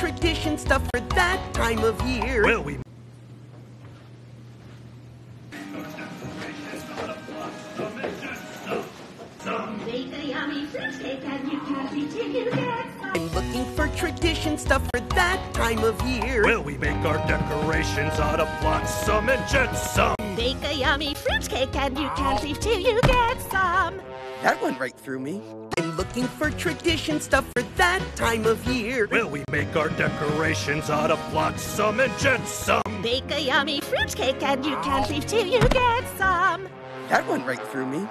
tradition stuff for that time of year. Well, we... I'm looking for tradition stuff for that time of year. Well, we make our decorations out of blossom and jetsum. Bake a yummy fruitcake and you can't leave till you get some. That went right through me. I'm looking for tradition stuff for that time of year. Well, we make our decorations out of blossom and jetsum. Bake a yummy fruitcake and you can't leave till you get some. That went right through me.